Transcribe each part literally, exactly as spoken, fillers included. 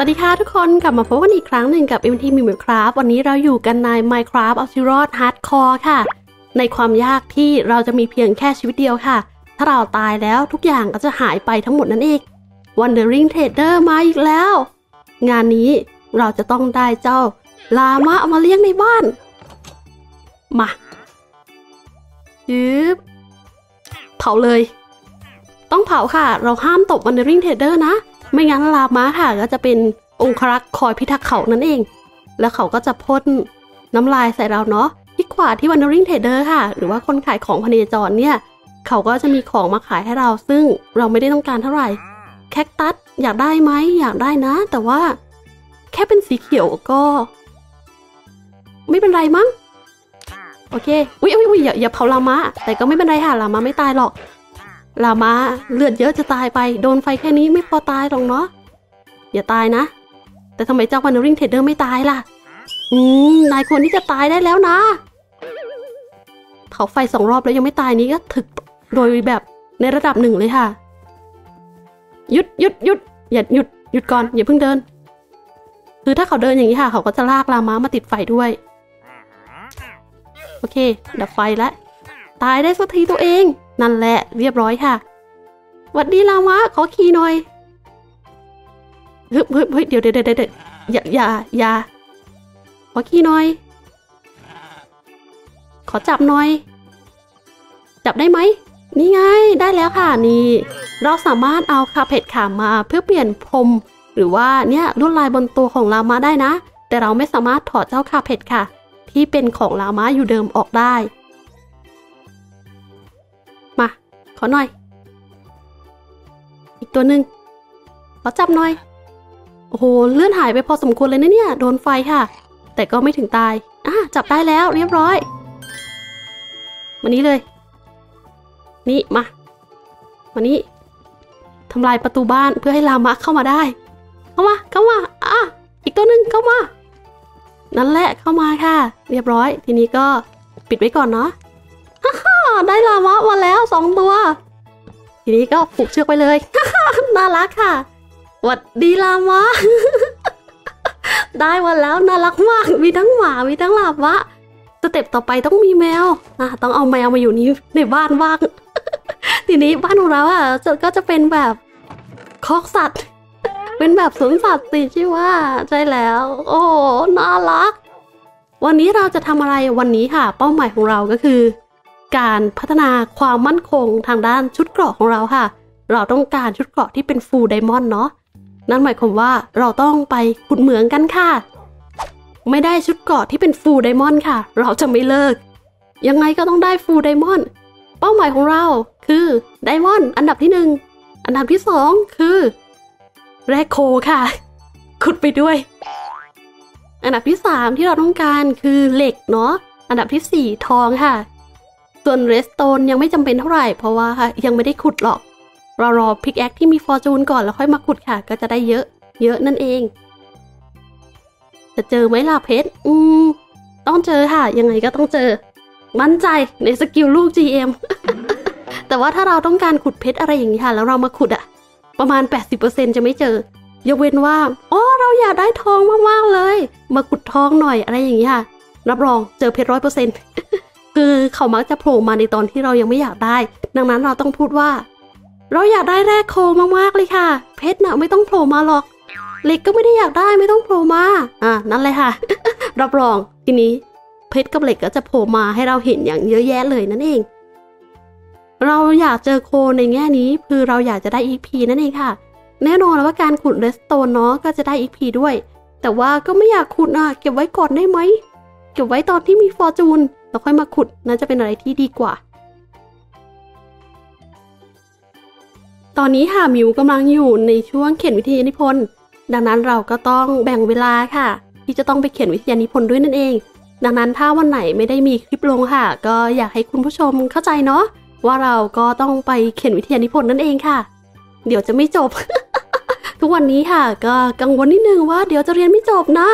สวัสดีค่ะทุกคนกลับมาพบกันอีกครั้งหนึ่งกับ Minecraft วันนี้เราอยู่กันใน Minecraft เอาชีวิตรอด Hardcore ค่ะในความยากที่เราจะมีเพียงแค่ชีวิตเดียวค่ะถ้าเราตายแล้วทุกอย่างก็จะหายไปทั้งหมดนั่นเอง Wandering Trader มาอีกแล้วงานนี้เราจะต้องได้เจ้าลามาเอามาเลี้ยงในบ้านมายืบเผาเลยต้องเผาค่ะเราห้ามตบ Wandering Trader นะไม่งั้นลามาค่ะก็จะเป็นองครักษ์คอยพิทักษ์เขานั่นเองแล้วเขาก็จะพ่นน้ำลายใส่เราเนาะที่ขวาที่ Wandering Trader ค่ะหรือว่าคนขายของพเนจรเนี่ยเขาก็จะมีของมาขายให้เราซึ่งเราไม่ได้ต้องการเท่าไหร่แคคตัสอยากได้ไหมอยากได้นะแต่ว่าแค่เป็นสีเขียวก็ไม่เป็นไรมั้งโอเคอุ๊ยอุ๊ยอุ๊ยอย่าอย่าเผาลามาแต่ก็ไม่เป็นไรค่ะลามาไม่ตายหรอกลามาเลือดเยอะจะตายไปโดนไฟแค่นี้ไม่พอตายหรอกเนาะอย่าตายนะแต่ทำไมเจ้า Wandering Trader ไม่ตายล่ะอืมนายคนที่จะตายได้แล้วนะเผาไฟสองรอบแล้วยังไม่ตายนี้ก็ถึกโดยแบบในระดับหนึ่งเลยค่ะหยุดหยุดหยุดอย่าหยุดหยุดก่อนอย่าเพิ่งเดินคือถ้าเขาเดินอย่างนี้ค่ะเขาก็จะลากลามามาติดไฟด้วยโอเคดับไฟแล้วตายได้สักทีตัวเองนั่นแหละเรียบร้อยค่ะหวัดดีลามะขอขี่หน่อยเฮ้ยเฮ้ยเดี๋ยวเดี๋ยวเดี๋ยวอย่าอย่าอย่าขอขี่หน่อยขอจับหน่อยจับได้ไหมนี่ไงได้แล้วค่ะนี่เราสามารถเอาคาเพ็ดขามาเพื่อเปลี่ยนพรมหรือว่าเนี่ยลวดลายบนตัวของลามะได้นะแต่เราไม่สามารถถอดเจ้าคาเพ็ดค่ะที่เป็นของลามะอยู่เดิมออกได้มาขอหน่อยอีกตัวหนึ่งขอจับหน่อยโอ้โหเลื่อนหายไปพอสมควรเลยนะเนี่ยโดนไฟค่ะแต่ก็ไม่ถึงตายอ่ะจับได้แล้วเรียบร้อยมานี้เลยนี่มามานี้ทำลายประตูบ้านเพื่อให้ลามะเข้ามาได้เข้ามาเข้ามาอ่ะอีกตัวหนึ่งเข้ามานั่นแหละเข้ามาค่ะเรียบร้อยทีนี้ก็ปิดไว้ก่อนเนาะได้ลามะมาแล้วสองตัวทีนี้ก็ผูกเชือกไปเลย น่ารักค่ะหวัดดีลามะ ได้มาแล้วน่ารักมากมีทั้งหมามีทั้งลามะสเต็ปต่อไปต้องมีแมวอ่ะต้องเอาแมวมาอยู่นี้ในบ้านว่าง ทีนี้บ้านของเราอ่ะก็จะเป็นแบบคอกสัตว์ เป็นแบบสวนสัตว์สิใช่ว่าใช่แล้วโอ้น่ารักวันนี้เราจะทำอะไรวันนี้ค่ะเป้าหมายของเราก็คือการพัฒนาความมั่นคงทางด้านชุดเกราะของเราค่ะเราต้องการชุดเกราะที่เป็นฟูลไดมอนด์เนาะนั่นหมายความว่าเราต้องไปขุดเหมืองกันค่ะไม่ได้ชุดเกราะที่เป็นฟูลไดมอนด์ค่ะเราจะไม่เลิกยังไงก็ต้องได้ฟูลไดมอนด์เป้าหมายของเราคือไดมอนด์อันดับที่หนึ่งอันดับที่สองคือแร่โคค่ะขุดไปด้วยอันดับที่สามที่เราต้องการคือเหล็กเนาะอันดับที่สี่ทองค่ะส่วนเรสโตนยังไม่จำเป็นเท่าไหร่เพราะว่ายังไม่ได้ขุดหรอกเรารอพิกแอคที่มีฟอร์จูนก่อนแล้วค่อยมาขุดค่ะก็จะได้เยอะเยอะนั่นเองจะเจอไหมล่ะเพชรอืมต้องเจอค่ะยังไงก็ต้องเจอมั่นใจในสกิลลูก จี เอ็ม แต่ว่าถ้าเราต้องการขุดเพชรอะไรอย่างนี้ค่ะแล้วเรามาขุดอะประมาณ แปดสิบเปอร์เซ็นต์ จะไม่เจอยกเว้นว่าอ๋อเราอยากได้ทองมากๆเลยมาขุดทองหน่อยอะไรอย่างนี้ค่ะรับรองเจอเพชรร้อยเปอร์เซ็นต์คือเขามักจะโผล่มาในตอนที่เรายังไม่อยากได้ดังนั้นเราต้องพูดว่าเราอยากได้แร่โคมากๆเลยค่ะเพชรน่ะไม่ต้องโผล่มาหรอกเหล็กก็ไม่ได้อยากได้ไม่ต้องโผล่มาอ่ะนั่นเลยค่ะ รับรองทีนี้เพชรกับเหล็กก็จะโผล่มาให้เราเห็นอย่างเยอะแยะเลยนั่นเองเราอยากเจอโคในแง่นี้คือเราอยากจะได้ อี พี นั่นเองค่ะแน่นอนว่าการขุดเรสโตนเนาะก็จะได้ อี พี ด้วยแต่ว่าก็ไม่อยากขุดอ่ะเก็บไว้ก่อนได้ไหมเก็บไว้ตอนที่มีฟอร์จูนเราค่อยมาขุดน่าจะเป็นอะไรที่ดีกว่าตอนนี้ค่ะมิวกำลังอยู่ในช่วงเขียนวิทยานิพนธ์ดังนั้นเราก็ต้องแบ่งเวลาค่ะที่จะต้องไปเขียนวิทยานิพนธ์ด้วยนั่นเองดังนั้นถ้าวันไหนไม่ได้มีคลิปลงค่ะก็อยากให้คุณผู้ชมเข้าใจเนาะว่าเราก็ต้องไปเขียนวิทยานิพนธ์นั่นเองค่ะเดี๋ยวจะไม่จบ ทุกวันนี้ค่ะก็กังวลนิดนึงว่าเดี๋ยวจะเรียนไม่จบนะ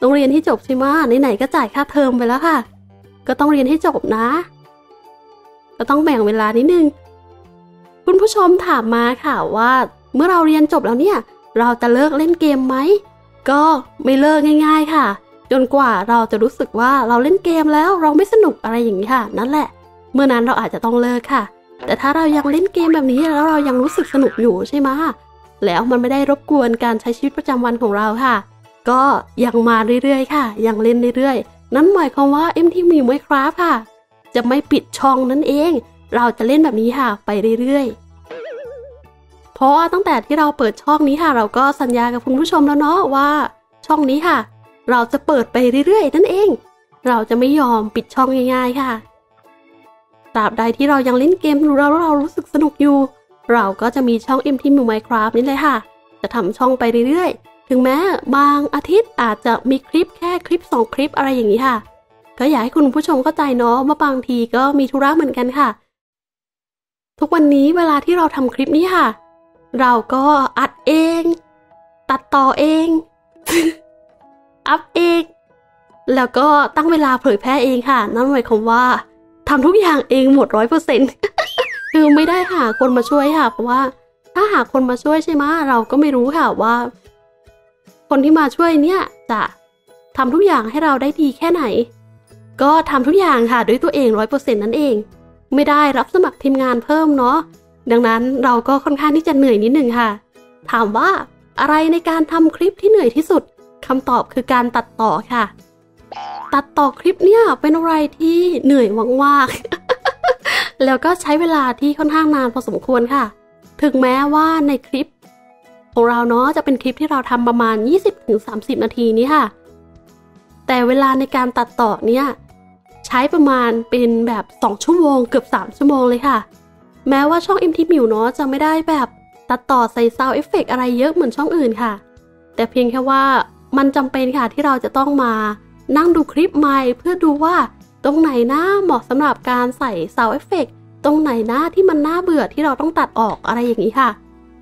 ต้องเรียนให้จบใช่ไหมไหนๆก็จ่ายค่าเทอมไปแล้วค่ะก็ต้องเรียนให้จบนะก็ต้องแบ่งเวลานิดนึงคุณผู้ชมถามมาค่ะว่าเมื่อเราเรียนจบแล้วเนี่ย เราจะเลิกเล่นเกมไหมก็ไม่เลิกง่ายๆค่ะจนกว่าเราจะรู้สึกว่าเราเล่นเกมแล้วเราไม่สนุกอะไรอย่างนี้ค่ะนั่นแหละเมื่อนั้นเราอาจจะต้องเลิกค่ะแต่ถ้าเรายังเล่นเกมแบบนี้แล้วเรายังรู้สึกสนุกอยู่ใช่ไหมแล้วมันไม่ได้รบกวนการใช้ชีวิตประจำวันของเราค่ะก็ยังมาเรื่อยๆค่ะยังเล่นเรื่อยๆนั่นหมายความว่า เอ็ม ที วี Minecraft ค่ะจะไม่ปิดช่องนั่นเองเราจะเล่นแบบนี้ค่ะไปเรื่อยๆเพราะว่าตั้งแต่ที่เราเปิดช่องนี้ค่ะเราก็สัญญากับคุณผู้ชมแล้วเนาะว่าช่องนี้ค่ะเราจะเปิดไปเรื่อยๆนั่นเองเราจะไม่ยอมปิดช่องง่ายๆค่ะตราบใดที่เรายังเล่นเกมอยู่เราเรารู้สึกสนุกอยู่เราก็จะมีช่อง เอ็ม ที วี Minecraft นี่เลยค่ะจะทำช่องไปเรื่อยๆถึงแม้บางอาทิตย์อาจจะมีคลิปแค่คลิปสองคลิปอะไรอย่างนี้ค่ะก็อยากให้คุณผู้ชมเข้าใจเนาะว่าบางทีก็มีธุระเหมือนกันค่ะทุกวันนี้เวลาที่เราทำคลิปนี้ค่ะเราก็อัดเองตัดต่อเอง อัพเองแล้วก็ตั้งเวลาเผยแพร่เองค่ะนั่นหมายความว่าทำทุกอย่างเองหมดร้อยเปอร์เซ็นต์คือไม่ได้หาคนมาช่วยค่ะเพราะว่าถ้าหาคนมาช่วยใช่ไหมเราก็ไม่รู้ค่ะว่าคนที่มาช่วยเนี่ยจะทำทุกอย่างให้เราได้ดีแค่ไหนก็ทำทุกอย่างค่ะด้วยตัวเองร้อยเปอร์เซ็นต์นั่นเองไม่ได้รับสมัครทีมงานเพิ่มเนาะดังนั้นเราก็ค่อนข้างที่จะเหนื่อยนิดหนึ่งค่ะถามว่าอะไรในการทำคลิปที่เหนื่อยที่สุดคำตอบคือการตัดต่อค่ะตัดต่อคลิปเนี่ยเป็นอะไรที่เหนื่อยมากๆแล้วก็ใช้เวลาที่ค่อนข้างนานพอสมควรค่ะถึงแม้ว่าในคลิปของเราเนาะจะเป็นคลิปที่เราทำประมาณ ยี่สิบถึงสามสิบ นาทีนี้ค่ะแต่เวลาในการตัดต่อเนี่ยใช้ประมาณเป็นแบบสองชั่วโมงเกือบสามชั่วโมงเลยค่ะแม้ว่าช่อง เอ็ม ที วี เนาะจะไม่ได้แบบตัดต่อใส่ซาวด์เอฟเฟกต์อะไรเยอะเหมือนช่องอื่นค่ะแต่เพียงแค่ว่ามันจำเป็นค่ะที่เราจะต้องมานั่งดูคลิปใหม่เพื่อดูว่าตรงไหนนะเหมาะสำหรับการใส่ซาวด์เอฟเฟกต์ตรงไหนนะที่มันน่าเบื่อที่เราต้องตัดออกอะไรอย่างนี้ค่ะ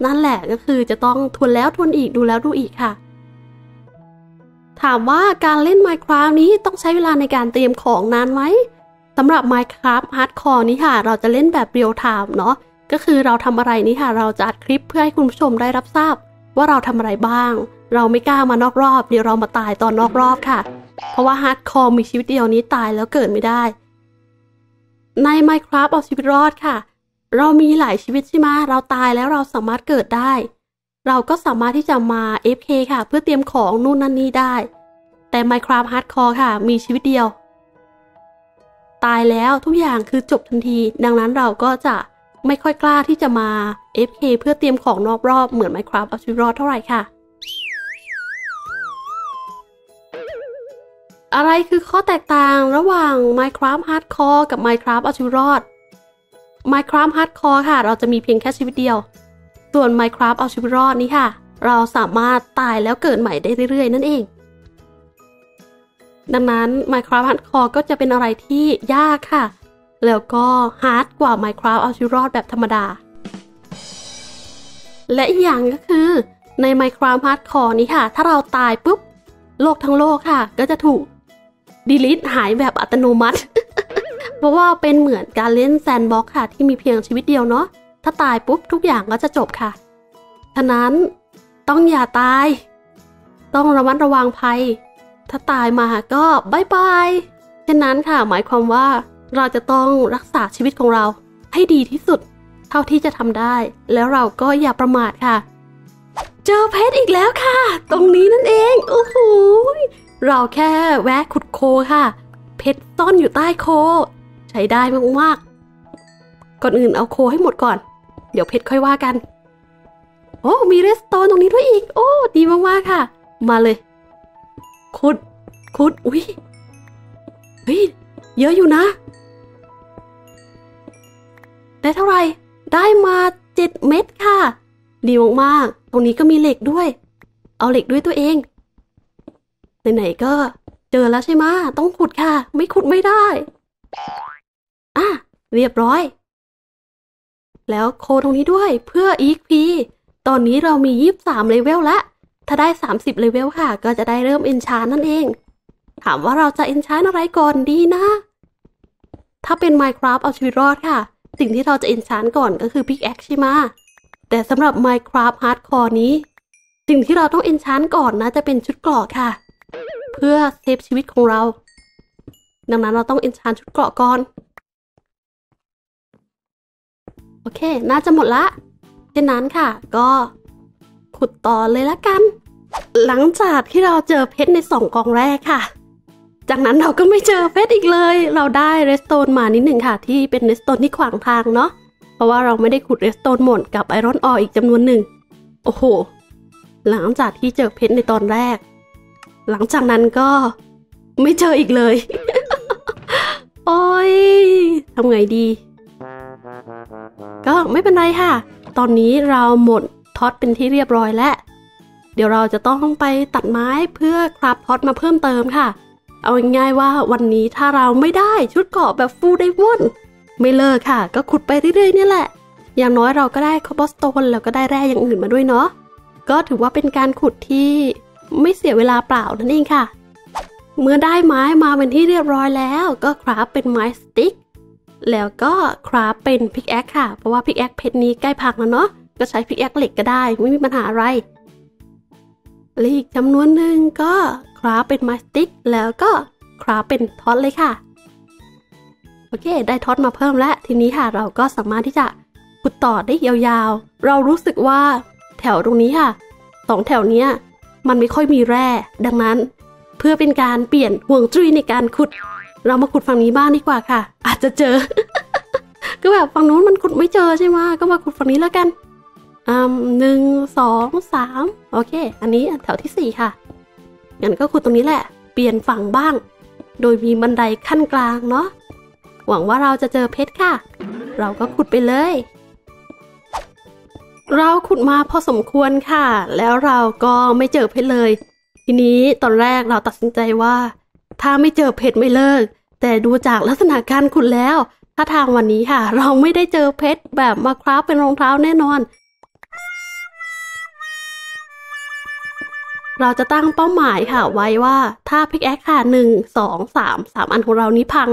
นั่นแหละก็คือจะต้องทวนแล้วทวนอีกดูแล้วดูอีกค่ะถามว่าการเล่น Minecraft นี้ต้องใช้เวลาในการเตรียมของนานไหมสำหรับ Minecraft Hardcore นี้ค่ะเราจะเล่นแบบเรียลไทม์เนาะก็คือเราทำอะไรนี้ค่ะเราจะอัดคลิปเพื่อให้คุณผู้ชมได้รับทราบว่าเราทำอะไรบ้างเราไม่กล้ามานอกรอบเดี๋ยวเรามาตายตอนนอกรอบค่ะเพราะว่าฮาร์ดคอร์มีชีวิตเดียวนี้ตายแล้วเกิดไม่ได้ใน Minecraft เอาชีวิตรอดค่ะเรามีหลายชีวิตใช่ไหมเราตายแล้วเราสามารถเกิดได้เราก็สามารถที่จะมา เอฟ เค ค่ะเพื่อเตรียมของนู่นนั่นนี่ได้แต่ Minecraft Hardcore ค่ะมีชีวิตเดียวตายแล้วทุกอย่างคือจบทันทีดังนั้นเราก็จะไม่ค่อยกล้าที่จะมา เอฟ เค เพื่อเตรียมของนอกรอบเหมือน Minecraft เอาชีวิตรอดเท่าไหร่ค่ะอะไรคือข้อแตกต่างระหว่าง Minecraft Hardcore กับ Minecraft เอาชีวิตรอด Minecraft Hardcore ค่ะเราจะมีเพียงแค่ชีวิตเดียวส่วน Minecraft เอาชีวิตรอดนี้ค่ะเราสามารถตายแล้วเกิดใหม่ได้เรื่อยๆนั่นเองดังนั้น Minecraft Hardcore ก็จะเป็นอะไรที่ยากค่ะแล้วก็ฮาร์ดกว่า Minecraft เอาชีวิตรอดแบบธรรมดาและอีกอย่างก็คือใน Minecraft Hardcore นี้ค่ะถ้าเราตายปุ๊บโลกทั้งโลกค่ะก็จะถูกดีลิทหายแบบอัตโนมัติ เพราะว่าเป็นเหมือนการเล่นแซนด์บ็อกซ์ค่ะที่มีเพียงชีวิตเดียวเนาะถ้าตายปุ๊บทุกอย่างก็จะจบค่ะฉะนั้นต้องอย่าตายต้องระมัดระวังภัยถ้าตายมาก็บายบายฉะนั้นค่ะหมายความว่าเราจะต้องรักษาชีวิตของเราให้ดีที่สุดเท่าที่จะทำได้แล้วเราก็อย่าประมาทค่ะเจอเพชรอีกแล้วค่ะตรงนี้นั่นเองโอ้โหเราแค่แวะขุดโคค่ะเพชรซ่อนอยู่ใต้โคใช้ได้มากๆก่อนอื่นเอาโคให้หมดก่อนเดี๋ยวเพชรค่อยว่ากันโอ้มีเรสโตนตรงนี้ด้วยอีกโอ้ดีมากๆค่ะมาเลยขุดขุดอุ้ยเฮ้ยเยอะอยู่นะได้เท่าไหร่ได้มาเจ็ดเม็ดค่ะดีมากๆตรงนี้ก็มีเหล็กด้วยเอาเหล็กด้วยตัวเองไหนๆก็เจอแล้วใช่ไหมต้องขุดค่ะไม่ขุดไม่ได้อ่ะเรียบร้อยแล้วโคตรงนี้ด้วยเพื่อ อี เอ็กซ์ พี ตอนนี้เรามียี่สิบสามเลเวลละถ้าได้สามสิบเลเวลค่ะก็จะได้เริ่มเอนชานนั่นเองถามว่าเราจะเอนชานอะไรก่อนดีนะถ้าเป็น Minecraft เอาชีวิตรอดค่ะสิ่งที่เราจะเอนชานก่อนก็คือพิกแอคใช่ไหมแต่สำหรับ Minecraft Hardcore นี้ สิ่งที่เราต้องเอนชานก่อนนะจะเป็นชุดเกราะค่ะเพื่อเซฟชีวิตของเราดังนั้นเราต้องเอนชานชุดเกราะก่อนโอเคน่าจะหมดละเช่นนั้นค่ะก็ขุดต่อเลยละกันหลังจากที่เราเจอเพชรในสองกองแรกค่ะจากนั้นเราก็ไม่เจอเพชรอีกเลยเราได้เรสโตนมานิดหนึ่งค่ะที่เป็นเรสโตนที่ขวางทางเนาะเพราะว่าเราไม่ได้ขุดเรสโตนหมดกับไอรอนออร์อีกจำนวนหนึ่งโอ้โหหลังจากที่เจอเพชรในตอนแรกหลังจากนั้นก็ไม่เจออีกเลย โอ้ยทำไงดีก็ไม่เป็นไรค่ะตอนนี้เราหมดท็อตเป็นที่เรียบร้อยแล้วเดี๋ยวเราจะต้องไปตัดไม้เพื่อคราฟท็อตมาเพิ่มเติมค่ะเอาง่ายๆว่าวันนี้ถ้าเราไม่ได้ชุดเกราะแบบฟูลไดมอนด์ไม่เลิกค่ะก็ขุดไปเรื่อยๆนี่แหละอย่างน้อยเราก็ได้คอบบอสโตนแล้วก็ได้แร่อย่างอื่นมาด้วยเนาะก็ถือว่าเป็นการขุดที่ไม่เสียเวลาเปล่านั่นเองค่ะเมื่อได้ไม้มาเป็นที่เรียบร้อยแล้วก็คราฟเป็นไม้สติ๊กแล้วก็คราฟเป็นพิกแอคค่ะเพราะว่าพิกแอคเพชรนี้ใกล้พังแล้วเนาะก็ใช้พิกแอคเหล็กก็ได้ไม่มีปัญหาอะไรและอีกจำนวนหนึ่งก็คราฟเป็นไม้สติ๊กแล้วก็คราฟเป็นท็อตเลยค่ะโอเคได้ท็อตมาเพิ่มแล้วทีนี้ค่ะเราก็สามารถที่จะขุดต่อได้ยาวๆเรารู้สึกว่าแถวตรงนี้ค่ะสองแถวเนี้ยมันไม่ค่อยมีแร่ดังนั้นเพื่อเป็นการเปลี่ยนห่วงจุ้ยในการขุดเรามาขุดฝั่งนี้บ้างดีกว่าค่ะอาจจะเจอ ก็แบบฝั่งนู้นมันขุดไม่เจอใช่ไหมก็มาขุดฝั่งนี้แล้วกันอืมหนึ่งสองสามโอเคอันนี้แถวที่สี่ค่ะงั้นก็ขุดตรงนี้แหละเปลี่ยนฝั่งบ้างโดยมีบันไดขั้นกลางเนาะหวังว่าเราจะเจอเพชรค่ะเราก็ขุดไปเลยเราขุดมาพอสมควรค่ะแล้วเราก็ไม่เจอเพชรเลยทีนี้ตอนแรกเราตัดสินใจว่าถ้าไม่เจอเพชรไม่เลิกแต่ดูจากลักษณะการขุดแล้วถ้าทางวันนี้ค่ะเราไม่ได้เจอเพชรแบบมาคราฟเป็นรองเท้าแน่นอนเราจะตั้งเป้าหมายค่ะไว้ว่าถ้าพิกแอคค่ะหนึ่งสองสามสามอันของเรานี้พัง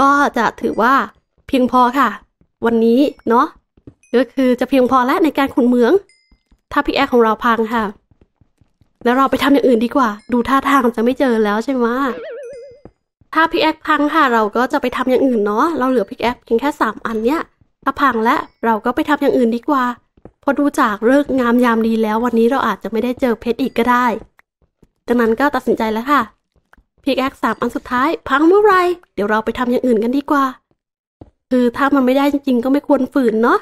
ก็จะถือว่าเพียงพอค่ะวันนี้เนาะก็คือจะเพียงพอแล้วในการขุดเหมืองถ้าพิกแอคของเราพังค่ะแล้วเราไปทำอย่างอื่นดีกว่าดูท่าทางจะไม่เจอแล้วใช่ไหมถ้าพิกแอคพังค่ะเราก็จะไปทำอย่างอื่นเนาะเราเหลือพิกแอคเพียงแค่สามอันเนี้ยถ้าพังแล้วเราก็ไปทำอย่างอื่นดีกว่าพอดูจากฤกษ์งามยามดีแล้ววันนี้เราอาจจะไม่ได้เจอเพชรอีกก็ได้ดังนั้นก็ตัดสินใจแล้วค่ะพิกแอคสามอันสุดท้ายพังเมื่อไรเดี๋ยวเราไปทำอย่างอื่นกันดีกว่าคือถ้ามันไม่ได้จริงๆก็ไม่ควรฝืนเนาะ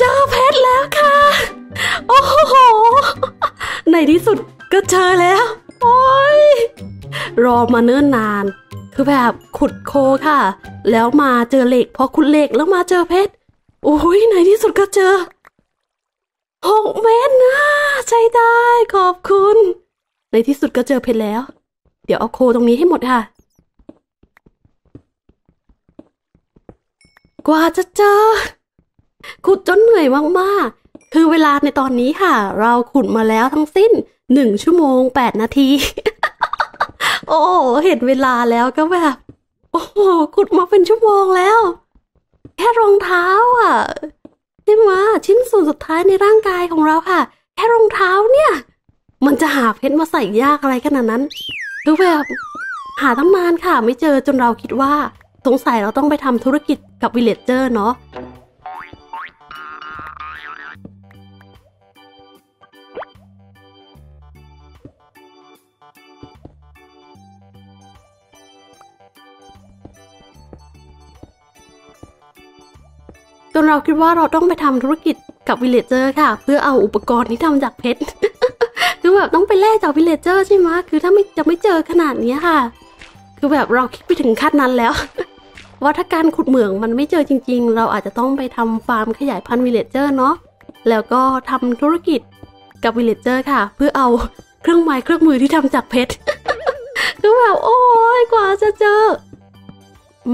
เจอเพชรแล้วค่ะโอ้โหในที่สุดก็เจอแล้วโอ้ยรอมาเนิ่นนานคือแบบขุดโคค่ะแล้วมาเจอเหล็กพอขุดเหล็กแล้วมาเจอเพชรโอ้ยในที่สุดก็เจอหกเม็ดนะใช้ได้ขอบคุณในที่สุดก็เจอเพชรแล้วเดี๋ยวเอาโคตรงนี้ให้หมดค่ะกว่าจะเจอขุดจนเหนื่อยมาก คือเวลาในตอนนี้ค่ะเราขุดมาแล้วทั้งสิ้นหนึ่งชั่วโมงแปดนาที โอ้เห็นเวลาแล้วก็แบบโอ้ขุดมาเป็นชั่วโมงแล้วแค่รองเท้าอ่ะได้มาชิ้นส่วนสุดท้ายในร่างกายของเราค่ะแค่รองเท้าเนี่ยมันจะหาเพชรมาใส่ยากอะไรขนาดนั้นคือแบบหาตั้งนานค่ะไม่เจอจนเราคิดว่าสงสัยเราต้องไปทำธุรกิจกับวิลเลจเจอร์เนาะจนเราคิดว่าเราต้องไปทำธุรกิจกับวิลเลจเจอร์ค่ะเพื่อเอาอุปกรณ์ที่ทำจากเพชร คือแบบต้องไปแลกจากวิลเลจเจอร์ใช่ไหมคือถ้าไม่จะไม่เจอขนาดนี้ค่ะคือแบบเราคิดไปถึงขั้นนั้นแล้ว ว่าถ้าการขุดเหมืองมันไม่เจอจริงๆเราอาจจะต้องไปทำฟาร์มขยายพันธุ์วิลเลจเจอร์เนาะแล้วก็ทำธุรกิจกับวิลเลจเจอร์ค่ะเพื่อเอาเครื่องไม้เครื่องมือที่ทำจากเพชร คือแบบโอ้ยกว่าจะเจอ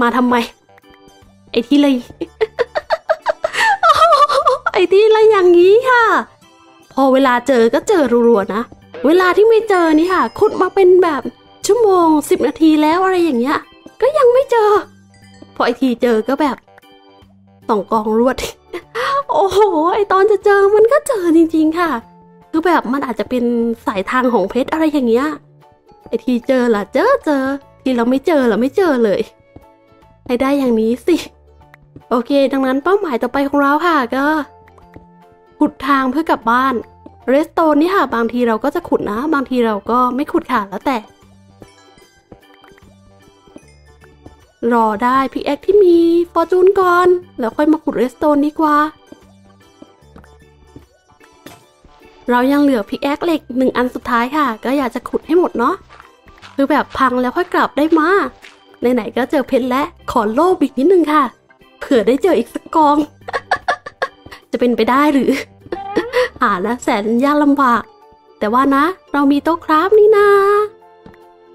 มาทำไมไอ้ที่เลย ไอ้ที่อะไรอย่างนี้ค่ะพอเวลาเจอก็เจอรัวๆนะเวลาที่ไม่เจอนี่ค่ะขุดมาเป็นแบบชั่วโมงสิบนาทีแล้วอะไรอย่างเงี้ยก็ยังไม่เจอพอไอทีเจอก็แบบสองกองรวด โอ้โหไอตอนจะเจอมันก็เจอจริงๆค่ะคือแบบมันอาจจะเป็นสายทางของเพชรอะไรอย่างเงี้ยไอทีเจอล่ะเจอเจอที่เราไม่เจอล่ะไม่เจอเลยไอได้อย่างนี้สิโอเคดังนั้นเป้าหมายต่อไปของเราค่ะก็ขุดทางเพื่อกลับบ้านเรสโตนนี่ค่ะบางทีเราก็จะขุดนะบางทีเราก็ไม่ขุดค่ะแล้วแต่รอได้พิกแอคที่มีฟอร์จูนก่อนแล้วค่อยมาขุดเรสโตนดีกว่าเรายังเหลือพิกแอคเหล็กหนึ่งอันสุดท้ายค่ะก็อยากจะขุดให้หมดเนาะคือแบบพังแล้วค่อยกลับได้มาไหนๆก็เจอเพชรและขอโลบอีกนิดนึงค่ะเผื่อได้เจออีกสักกอง จะเป็นไปได้หรือ หาละแสนยากลำบากแต่ว่านะเรามีโต๊ะคราฟนี่นา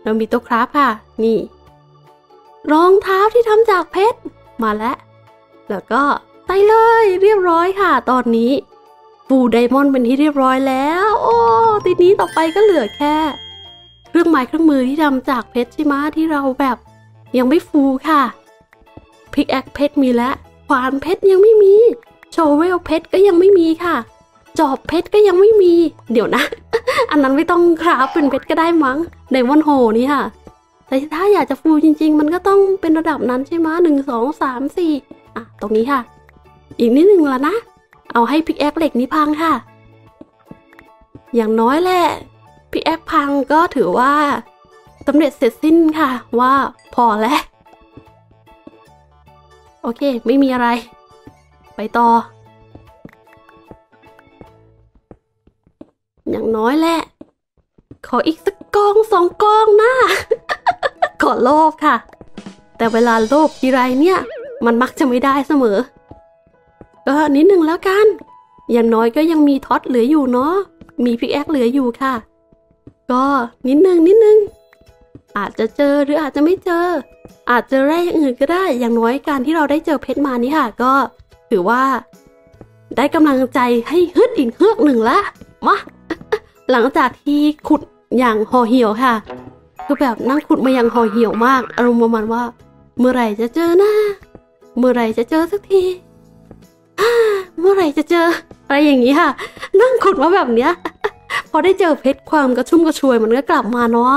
เรามีโต๊ะคราฟค่ะนี่รองเท้าที่ทำจากเพชรมาแล้วแล้วก็ไปเลยเรียบร้อยค่ะตอนนี้ฟูลไดมอนด์เป็นที่เรียบร้อยแล้วโอ้ทีนี้ต่อไปก็เหลือแค่เครื่องไม้เครื่องมือที่ทำจากเพชรใช่ไหมที่เราแบบยังไม่ฟูค่ะพิกแอคเพชรมีแล้วขวานเพชรยังไม่มีโชเวลเพชรก็ยังไม่มีค่ะจอบเพชรก็ยังไม่มีเดี๋ยวนะ อันนั้นไม่ต้องคราฟเป็นเพชรก็ได้มั้งไดมอนด์โฮนี่ค่ะแต่ถ้าอยากจะฟูจริงๆมันก็ต้องเป็นระดับนั้นใช่ไหมหนึ่งสองสามสี่อ่ะตรงนี้ค่ะอีกนิดหนึ่งละนะเอาให้พิกแอคเหล็กนี้พังค่ะอย่างน้อยแหละพิกแอคพังก็ถือว่าสำเร็จเสร็จสิ้นค่ะว่าพอแล้วโอเคไม่มีอะไรไปต่ออย่างน้อยแหละขออีกสักกองสองกองนะขอโลภค่ะแต่เวลาโลภทีไรเนี่ยมันมักจะไม่ได้เสมอก็นิดนึงแล้วกันอย่างน้อยก็ยังมีท็อตเหลืออยู่เนาะมีพิกแอคเหลืออยู่ค่ะก็นิดนึงนิดนึงอาจจะเจอหรืออาจจะไม่เจออาจจะได้อย่างอื่นก็ได้อย่างน้อยการที่เราได้เจอเพชรมานี่ค่ะก็ถือว่าได้กำลังใจให้ฮึดอีกเฮือกหนึ่งละมาหลังจากที่ขุดอย่างห่อเหี่ยวค่ะคือแบบนั่งขุดมาอย่างห่อเหี่ยวมากอารมณ์ประมาณว่าเมื่อไหร่จะเจอนะเมื่อไหร่จะเจอสักทีเมื่อไหร่จะเจออะไรอย่างนี้ค่ะนั่งขุดมาแบบเนี้ยพอได้เจอเพชรความกระชุ่มกระชวยมันก็กลับมาเนาะ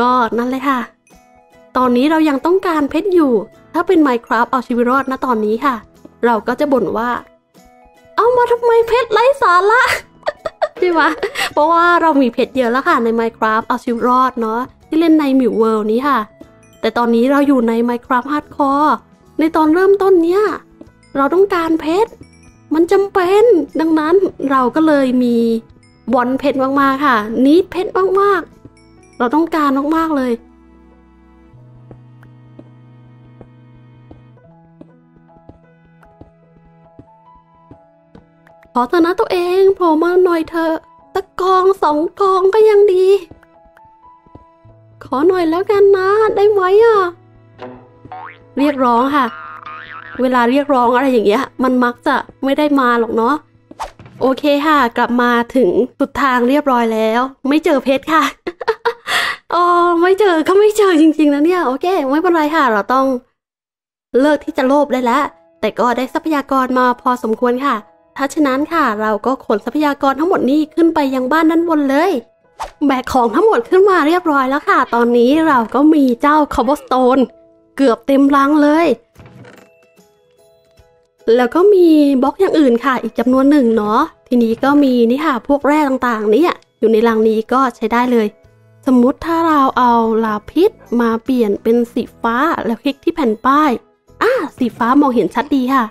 ก็นั่นเลยค่ะตอนนี้เรายังต้องการเพชรอยู่ถ้าเป็น Minecraft เอาชีวิตรอดนะตอนนี้ค่ะเราก็จะบ่นว่าเอามาทำไมเพชรไร้สาระใช่ไหมเพราะว่าเรามีเพชรเยอะแล้วค่ะใน Minecraft เอาชีวิตรอดเนาะที่เล่นในมิวเวิลด์นี้ค่ะแต่ตอนนี้เราอยู่ใน Minecraft Hardcore ในตอนเริ่มต้นเนี้ยเราต้องการเพชรมันจำเป็นดังนั้นเราก็เลยมีบอลเพชรมากๆค่ะนี้เพชรมากๆเราต้องการมากๆเลยขอเถอะนะตัวเองโผล่มาหน่อยเถอะตะกองสองกองก็ยังดีขอหน่อยแล้วกันนะได้ไหมอ่ะเรียกร้องค่ะเวลาเรียกร้องอะไรอย่างเงี้ยมันมักจะไม่ได้มาหรอกเนาะ โอเคค่ะกลับมาถึงสุดทางเรียบร้อยแล้วไม่เจอเพชรค่ะ อ๋อไม่เจอก็ไม่เจอจริงๆนะเนี่ยโอเคไม่เป็นไรค่ะเราต้องเลิกที่จะโลภได้แล้วแต่ก็ได้ทรัพยากรมาพอสมควรค่ะถ้าฉะนั้นค่ะเราก็ขนทรัพยากรทั้งหมดนี้ขึ้นไปยังบ้านด้านบนเลยแบกของทั้งหมดขึ้นมาเรียบร้อยแล้วค่ะตอนนี้เราก็มีเจ้าคาร์บอนสโตนเกือบเต็มลังเลยแล้วก็มีบล็อกอย่างอื่นค่ะอีกจำนวนหนึ่งเนาะทีนี้ก็มีนี่ค่ะพวกแร่ต่างๆนี่อยู่ในลังนี้ก็ใช้ได้เลยสมมุติถ้าเราเอาลาพิษมาเปลี่ยนเป็นสีฟ้าแล้วคลิกที่แผ่นป้ายอ่ะสีฟ้ามองเห็นชัดดีค่ะ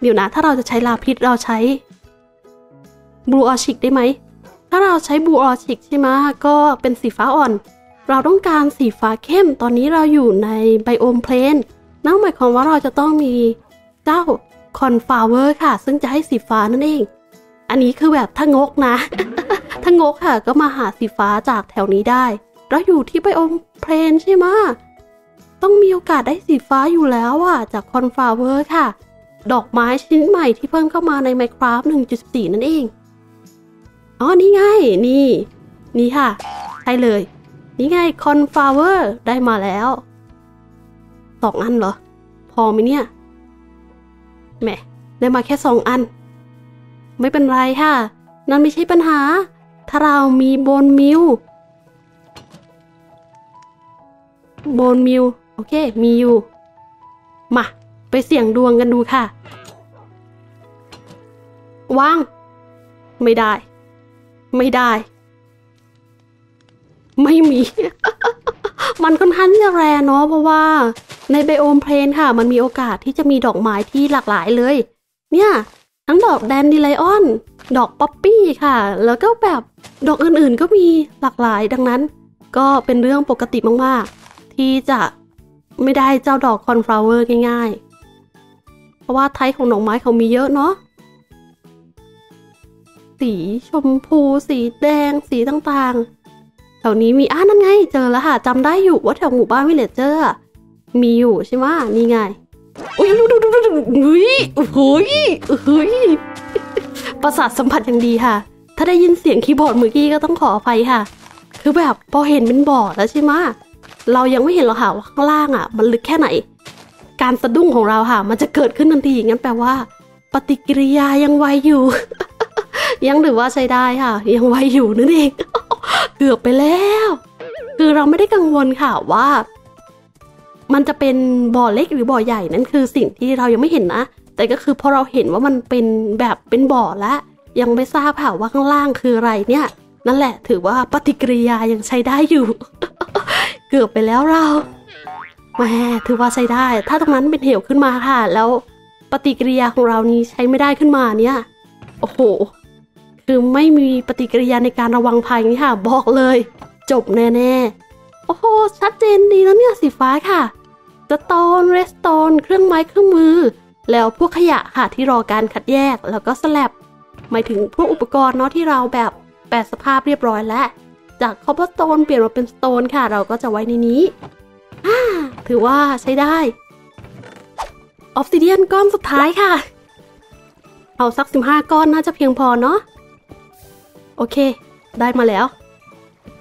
เดี๋ยวนะถ้าเราจะใช้ลาพิษเราใช้บลูออชิกได้ไหมถ้าเราใช้บลูออชิกใช่ไหมก็เป็นสีฟ้าอ่อนเราต้องการสีฟ้าเข้มตอนนี้เราอยู่ในไบโอมเพลนนั่นหมายความว่าเราจะต้องมีเจ้าคอนฟลาเวอร์ค่ะซึ่งจะให้สีฟ้านั่นเองอันนี้คือแบบถ้างกนะ ถ้างกค่ะก็มาหาสีฟ้าจากแถวนี้ได้เราอยู่ที่ไบโอมเพลนใช่ไหมต้องมีโอกาสได้สีฟ้าอยู่แล้วอะจากคอนฟลาเวอร์ค่ะดอกไม้ชนิดใหม่ที่เพิ่มเข้ามาใน Minecraft หนึ่งจุดสี่ นั่นเองอ๋อนี่ไงนี่นี่ค่ะใช่เลยนี่ไงคอนฟลาเวอร์ได้มาแล้วสองอันเหรอพอไหมเนี่ยแหมได้มาแค่สองอันไม่เป็นไรค่ะนั่นไม่ใช่ปัญหาถ้าเรามีโบนมิลโบนมิลโอเคมีอยู่มาไปเสี่ยงดวงกันดูค่ะว่างไม่ได้ไม่ได้ไม่มี มันค่อนข้างจะแรงเนาะเพราะว่าในไบโอมเพลนค่ะมันมีโอกาสที่จะมีดอกไม้ที่หลากหลายเลยเนี่ยทั้งดอกแดนดิไลออนดอกป๊อปปี้ค่ะแล้วก็แบบดอกอื่นๆก็มีหลากหลายดังนั้นก็เป็นเรื่องปกติมากๆที่จะไม่ได้เจ้าดอกคอนฟลาเวอร์ง่ายๆเพราะว่าไทป์ของดอกไม้เขามีเยอะเนาะสีชมพูสีแดงสีต่างๆแถวนี้มีอ้านั่นไงเจอแล้วค่ะจำได้อยู่ว่าแถวหมู่บ้านวิลเลจเจอร์มีอยู่ใช่ไหมนี่ไงอุ้ยดูดูดูดูอุ้ยอุ้ยอุ้ยประสาทสัมผัสอย่างดีค่ะถ้าได้ยินเสียงคีย์บอร์ดเมื่อกี้ก็ต้องขออภัยค่ะคือแบบพอเห็นเป็นบอร์ดแล้วใช่ไหมเรายังไม่เห็นหรอกค่ะว่าข้างล่างอ่ะมันลึกแค่ไหนการสะดุ้งของเราค่ะมันจะเกิดขึ้นทันทีงั้นแปลว่าปฏิกิริยายังไวอยู่ ยังถือว่าใช้ได้ค่ะยังไวอยู่นั่นเอง เกือบไปแล้วคือเราไม่ได้กังวลค่ะว่ามันจะเป็นบ่อเล็กหรือบ่อใหญ่นั่นคือสิ่งที่เรายังไม่เห็นนะแต่ก็คือพอเราเห็นว่ามันเป็นแบบเป็นบ่อและยังไม่ทราบค่ะว่าข้างล่างคืออะไรเนี่ยนั่นแหละถือว่าปฏิกิริยายังใช้ได้อยู่ เกือบไปแล้วเราแหมถือว่าใช้ได้ถ้าตรงนั้นเป็นเหวขึ้นมาค่ะแล้วปฏิกิริยาของเรานี้ใช้ไม่ได้ขึ้นมาเนี่ยโอ้โหคือไม่มีปฏิกิริยาในการระวังภัยนี่ค่ะบอกเลยจบแน่ๆโอ้โหชัดเจนดีแล้วเนี่ยสีฟ้าค่ะสโตนเรสโตนเครื่องไม้เครื่องมือแล้วพวกขยะค่ะที่รอการคัดแยกแล้วก็สแลบหมายถึงพวกอุปกรณ์เนาะที่เราแบบแปะสภาพเรียบร้อยแล้วจากคอปเปอร์สโตนเปลี่ยนมาเป็นสโตนค่ะเราก็จะไว้ในนี้ถือว่าใช้ได้ออฟซิเดียนก้อนสุดท้ายค่ะเอาสักสิบห้าก้อนน่าจะเพียงพอเนาะโอเคได้มาแล้ว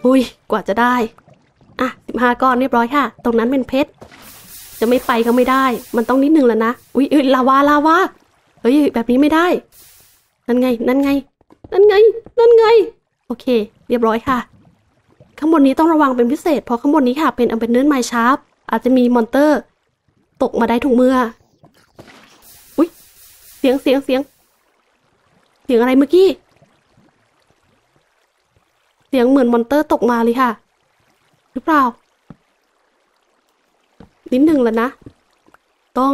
อุ้ยกว่าจะได้อ่ะสิบห้าก้อนเรียบร้อยค่ะตรงนั้นเป็นเพชรจะไม่ไปก็ไม่ได้มันต้องนิดนึงแล้วนะอุ้ยลาวาลาวาเฮ้ยแบบนี้ไม่ได้นั่นไงนั่นไงนั่นไงนั่นไงโอเคเรียบร้อยค่ะข้างบนนี้ต้องระวังเป็นพิเศษเพราะข้างบนนี้ค่ะเป็นอัมเบเนอร์ไมชาร์ปอาจจะมีมอนเตอร์ตกมาได้ทุกเมื่ออุ้ยเสียงเสียงเสียงเสียงอะไรเมื่อกี้เสียงเหมือนมอนเตอร์ตกมาเลยค่ะหรือเปล่านิดหนึ่งแล้วนะต้อง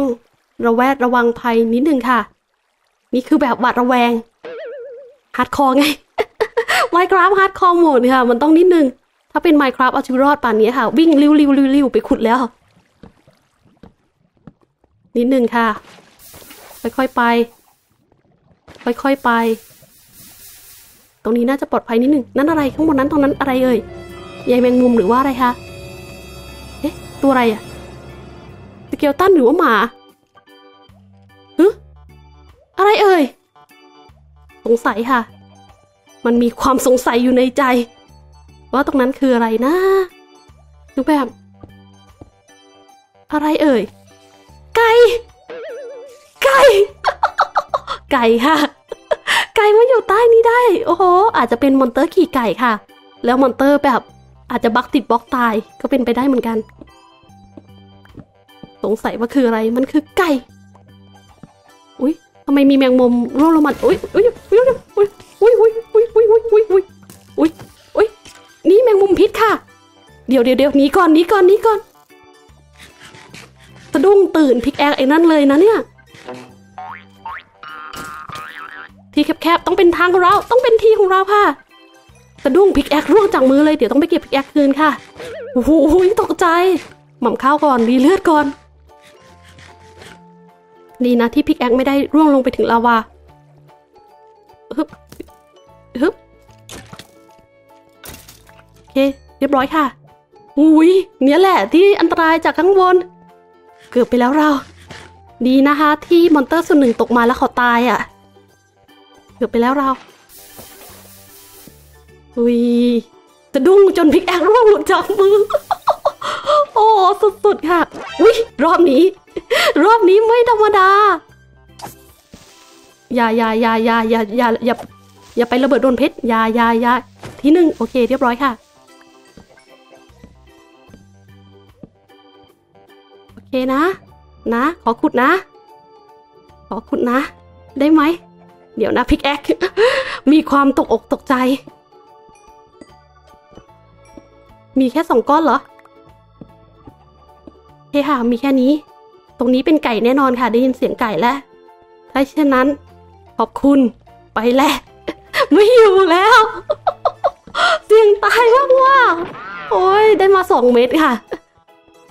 ระแวดระวังภัยนิดหนึ่งค่ะนี่คือแบบหวาดระแวงฮาร์ดคอร์ไง Minecraft ฮาร์ดคอร์โหมดค่ะมันต้องนิดนึงถ้าเป็น Minecraft เอาชีวิตรอดป่านนี้ค่ะวิ่งริ้วริ้วริ้วริ้วไปขุดแล้วนิดนึงค่ะค่อยๆไปค่อยๆไปตรงนี้น่าจะปลอดภัยนิดนึงนั่นอะไรข้างบนนั้นตรงนั้นอะไรเอ่ยใยแมงมุมหรือว่าอะไรคะเอ๊ะตัวอะไรอะสเกลตันหรือว่าหมาฮึอะไรเอ่ย งสัยค่ะมันมีความสงสัยอยู่ในใจว่าตรงนั้นคืออะไรนะดูแบบอะไรเอ่ยไก่ไก่ไก่ค่ะไก่มันอยู่ใต้นี้ได้โอ้โหอาจจะเป็นมอนเตอร์ขี่ไก่ค่ะแล้วมอนเตอร์แบบอาจจะบักติดบล็อกตายก็เป็นไปได้เหมือนกันสงสัยว่าคืออะไรมันคือไก่อุ้ยทำไมมีแมงมุมร่วงลงมาอุ้ยอุ้ยอุ้ยอุ้ยอุ้ยอุ้ยอุ้ยอุ้ยอุ้ยอุ้ยอุ้ยอุ้ยอุ้ยนี่แมงมุมพิษค่ะเดี๋ยวเดี๋ยวเดี๋ยวนี้ก่อนนี้ก่อนนี้ก่อนสะดุ้งตื่นพิกแอคไอ้นั่นเลยนะเนี่ยที่แคบๆต้องเป็นทางของเราต้องเป็นทีของเราค่ะสะดุ้งพิกแอคร่วงจากมือเลยเดี๋ยวต้องไปเก็บพิกแอคคืนค่ะโอ้โหตกใจหม่ำข้าวก่อนดีเลือดก่อนดีนะที่พิกแอคไม่ได้ร่วงลงไปถึงลาวาฮึบฮึบโอเคเรียบร้อยค่ะอุ้ยเนี่ยแหละที่อันตรายจากข้างบนเกือบไปแล้วเราดีนะคะที่มอนเตอร์ส่วนหนึ่งตกมาแล้วเขาตายอ่ะเกือบไปแล้วเราอุ้ยจะดุ้งจนพิกแอคร่วงหลุดจากมือโอ้สุดๆค่ะอุ้ยรอบนี้รอบนี้ไม่ธรรมดาอย่าอย่าอย่าอย่าอย่าอย่าอย่าอย่าไประเบิดโดนเพชรอย่าอย่าอย่าทีหนึ่งโอเคเรียบร้อยค่ะโอเคนะนะขอขุดนะขอขุดนะได้ไหมเดี๋ยวนะพิกแอค มีความตกอกตกใจมีแค่สองก้อนเหรอโอเคค่ะมีแค่นี้ตรงนี้เป็นไก่แน่นอนค่ะได้ยินเสียงไก่แล้วถ้าเช่นนั้นขอบคุณไปแล้ว ไม่อยู่แล้ว เสียงตายมากว่าโอ้ยได้มาสองเม็ดค่ะ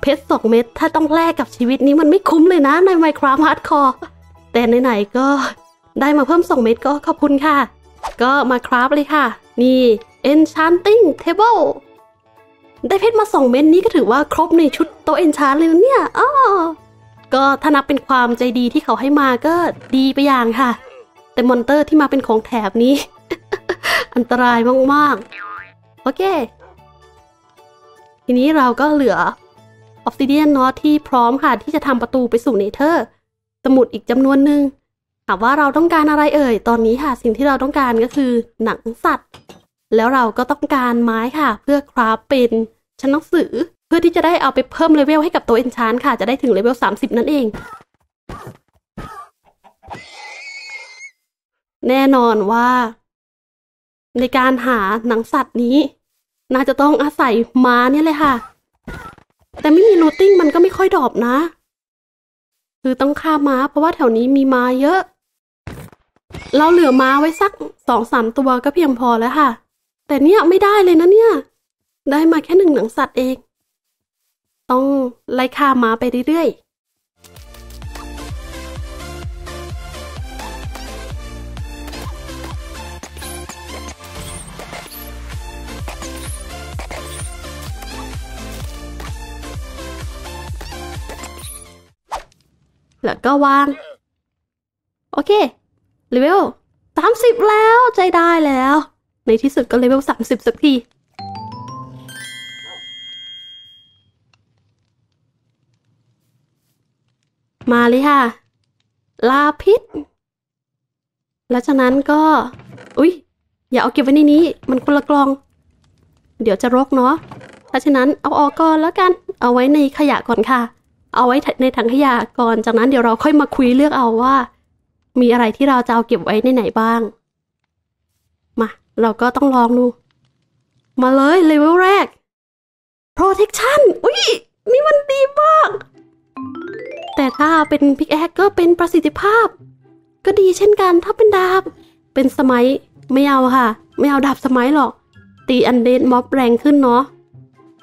เพชรสองเม็ดถ้าต้องแลกกับชีวิตนี้มันไม่คุ้มเลยนะใน Minecraft Hardcore แต่ไหนๆก็ได้มาเพิ่มสองเม็ดก็ขอบคุณค่ะก็มาคราฟเลยค่ะนี่ Enchanting Table ได้เพชรมาสองเม็ดนี้ก็ถือว่าครบในชุดโต๊ะ Enchant เลยนะเนี่ยอ้อก็ถ้านับเป็นความใจดีที่เขาให้มาก็ดีไปอย่างค่ะแต่มอนเตอร์ที่มาเป็นของแถบนี้ อันตรายมากๆโอเคทีนี้เราก็เหลือออฟซิเดียนเนาะที่พร้อมค่ะที่จะทำประตูไปสู่เนเธอร์สมุดอีกจำนวนหนึ่งถามว่าเราต้องการอะไรเอ่ยตอนนี้ค่ะสิ่งที่เราต้องการก็คือหนังสัตว์แล้วเราก็ต้องการไม้ค่ะเพื่อคราฟเป็นชั้นหนังสือเพื่อที่จะได้เอาไปเพิ่มเลเวลให้กับตัวเอนชานค่ะจะได้ถึงเลเวลสามสิบนั่นเองแน่นอนว่าในการหาหนังสัตว์นี้น่าจะต้องอาศัยม้าเนี่ยเลยค่ะแต่ไม่มีรูทติ้งมันก็ไม่ค่อยดรอปนะคือต้องฆ่าม้าเพราะว่าแถวนี้มีม้าเยอะเราเหลือม้าไว้สักสองสามตัวก็เพียงพอแล้วค่ะแต่เนี่ยไม่ได้เลยนะเนี่ยได้มาแค่หนึ่งหนังสัตว์เองต้องไล่ฆ่าม้าไปเรื่อยแล้วก็วางโอเคเลเวลสามสิบแล้วใจได้แล้วในที่สุดก็เลเวลสามสิบสักทีมาเลยค่ะลาพิษแล้วจากนั้นก็อุ๊ยอย่าเอาเก็บไว้ในนี้มันคนละกลองเดี๋ยวจะรกเนาะถ้าฉะนั้นเอาออกก่อนแล้วกันเอาไว้ในขยะก่อนค่ะเอาไว้ในถังขยะก่อนจากนั้นเดี๋ยวเราค่อยมาคุยเลือกเอาว่ามีอะไรที่เราจะเอาเก็บไว้ในไหนบ้างมาเราก็ต้องลองดูมาเลยเลเวลแรก protection อุ๊ยนี่มันดีมากแต่ถ้าเป็นพิกแอคก็เป็นประสิทธิภาพก็ดีเช่นกันถ้าเป็นดาบเป็นสมัยไม่เอาค่ะไม่เอาดาบสมัยหรอกตีอันเดนม็อบแรงขึ้นเนาะ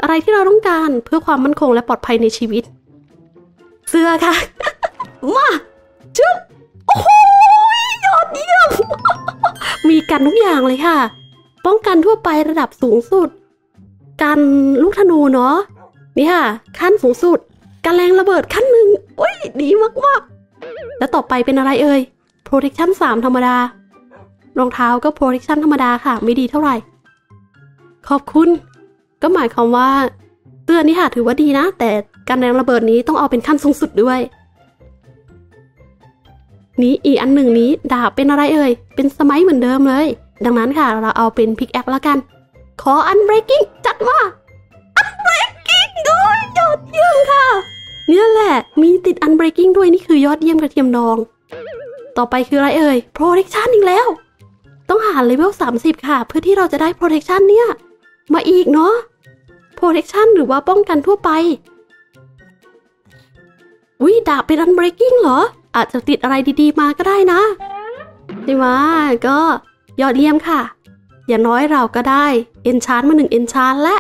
อะไรที่เราต้องการเพื่อความมั่นคงและปลอดภัยในชีวิตเสื้อค่ะมาจุ๊บโอ้ยยอดเยี่ยมมีกันทุกอย่างเลยค่ะป้องกันทั่วไประดับสูงสุดกันลูกธนูเนาะนี่ค่ะขั้นสูงสุดกันแรงระเบิดขั้นหนึ่งโอ้ยดีมากๆแล้วต่อไปเป็นอะไรเอ่ย protection สามธรรมดา รองเท้าก็โปรเทคชั่นธรรมดาค่ะไม่ดีเท่าไหร่ขอบคุณก็หมายความว่าเสื้อนี่ค่ะถือว่าดีนะแต่การแรงระเบิดนี้ต้องเอาเป็นขั้นสูงสุดด้วยนี้อีกอันหนึ่งนี้ดาบเป็นอะไรเอ่ยเป็นสไมซ์เหมือนเดิมเลยดังนั้นค่ะเราเอาเป็นพิกแอคแล้วกันขออันเบรกกิ้งจัดว่าอันเบรกกิ้งด้วยยอดเยี่ยมค่ะเนี่ยแหละมีติดอันเบรกกิ้งด้วยนี่คือยอดเยี่ยมกระเทียมดองต่อไปคืออะไรเอ่ย protection อีกแล้วต้องหาเลเวลสามสิบค่ะเพื่อที่เราจะได้ protection เนี่ยมาอีกเนาะ protection หรือว่าป้องกันทั่วไปอุ้ยดาบเป็นอันเบรกกิ้งเหรออาจจะติดอะไรดีๆมาก็ได้นะใช่ไหมก็ยอดเยี่ยมค่ะอย่างน้อยเราก็ได้ enchant มาหนึ่ง enchant และ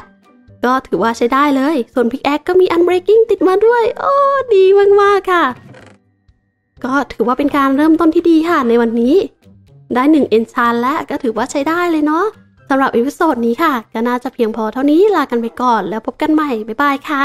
ก็ถือว่าใช้ได้เลยส่วน pickaxe ก็มี unbreaking ติดมาด้วยโอ้ดีมากๆค่ะก็ถือว่าเป็นการเริ่มต้นที่ดีค่ะในวันนี้ได้หนึ่ง enchant และก็ถือว่าใช้ได้เลยเนาะสำหรับอีพิโซดนี้ค่ะก็น่าจะเพียงพอเท่านี้ลากันไปก่อนแล้วพบกันใหม่บ๊ายบายค่ะ